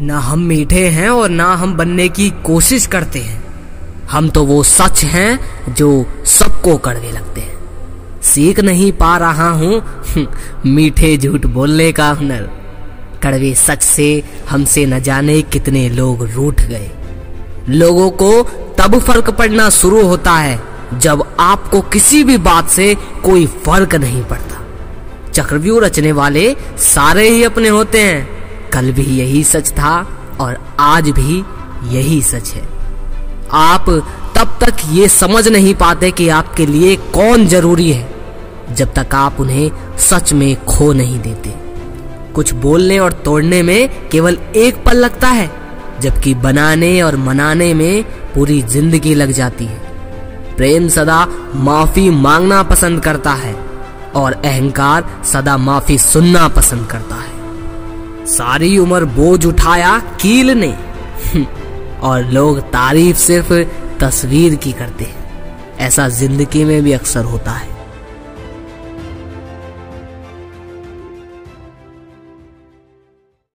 ना हम मीठे हैं और ना हम बनने की कोशिश करते हैं। हम तो वो सच हैं जो सबको कड़वे लगते हैं। सीख नहीं पा रहा हूँ मीठे झूठ बोलने का हुनर। कड़वे सच से हमसे न जाने कितने लोग रूठ गए। लोगों को तब फर्क पड़ना शुरू होता है जब आपको किसी भी बात से कोई फर्क नहीं पड़ता। चक्रव्यूह रचने वाले सारे ही अपने होते हैं। कल भी यही सच था और आज भी यही सच है। आप तब तक ये समझ नहीं पाते कि आपके लिए कौन जरूरी है जब तक आप उन्हें सच में खो नहीं देते। कुछ बोलने और तोड़ने में केवल एक पल लगता है, जबकि बनाने और मनाने में पूरी जिंदगी लग जाती है। प्रेम सदा माफी मांगना पसंद करता है और अहंकार सदा माफी सुनना पसंद करता है। सारी उम्र बोझ उठाया कील ने और लोग तारीफ सिर्फ तस्वीर की करते हैं। ऐसा जिंदगी में भी अक्सर होता है।